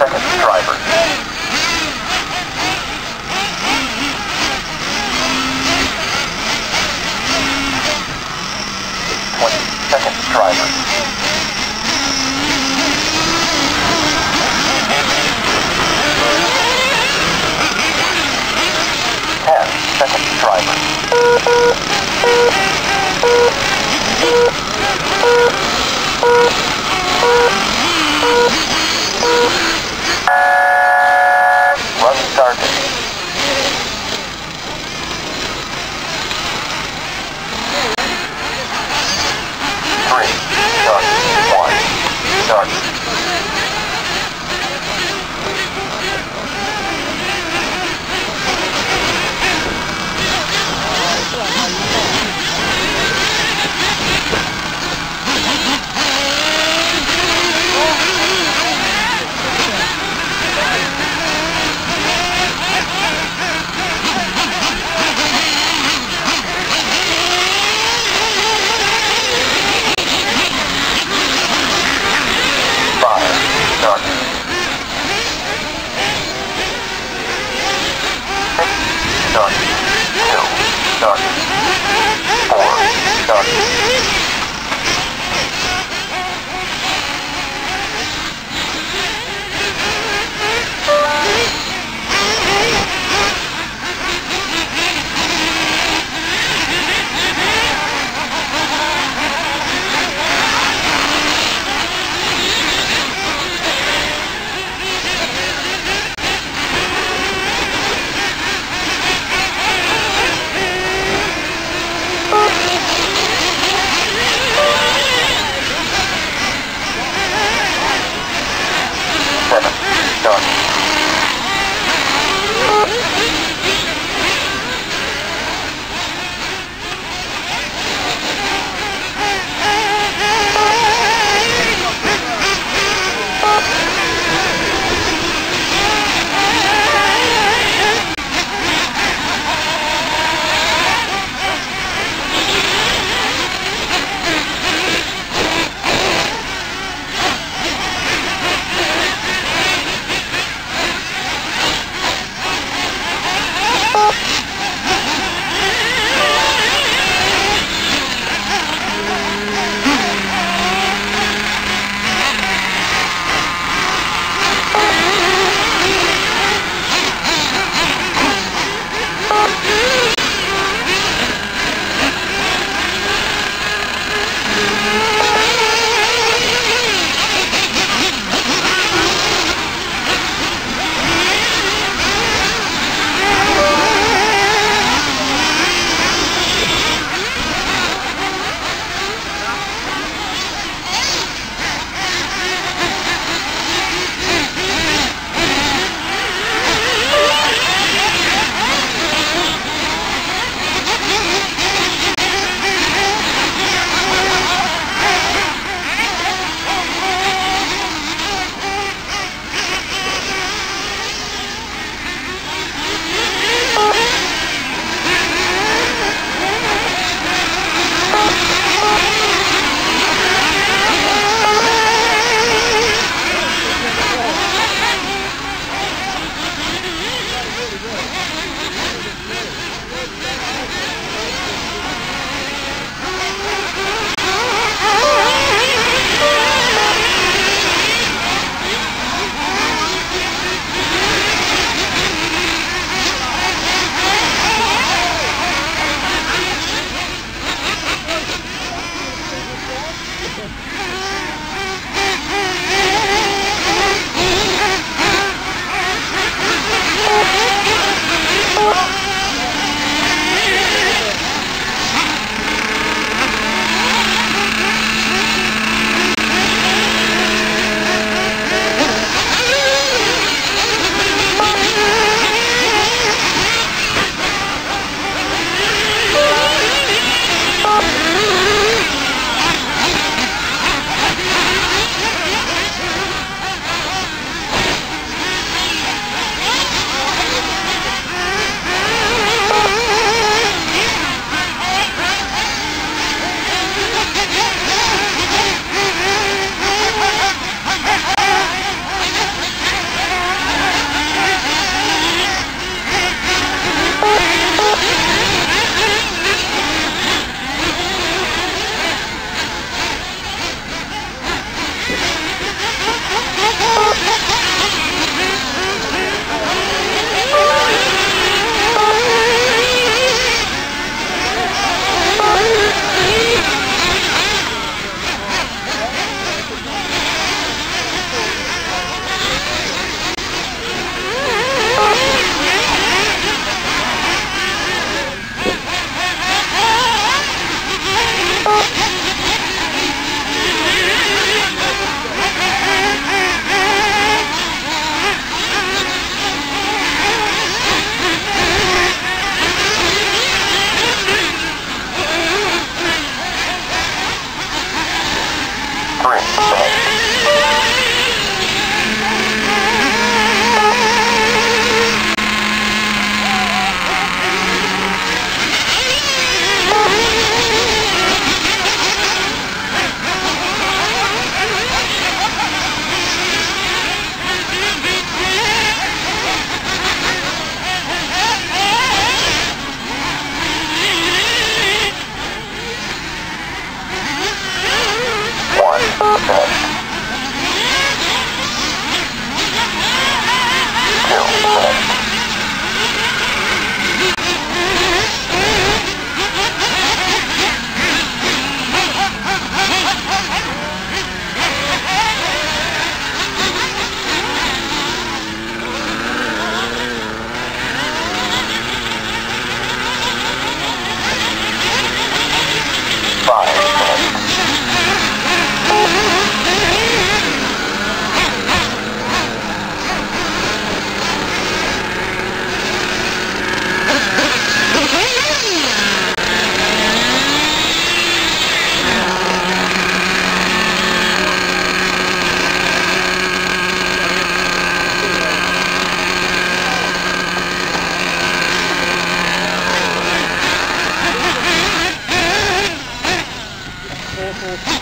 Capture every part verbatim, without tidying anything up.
second driver. twenty-second driver. ten second driver. Thank you.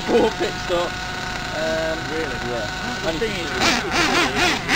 four pit stop. Um, really? Yeah. The thing is,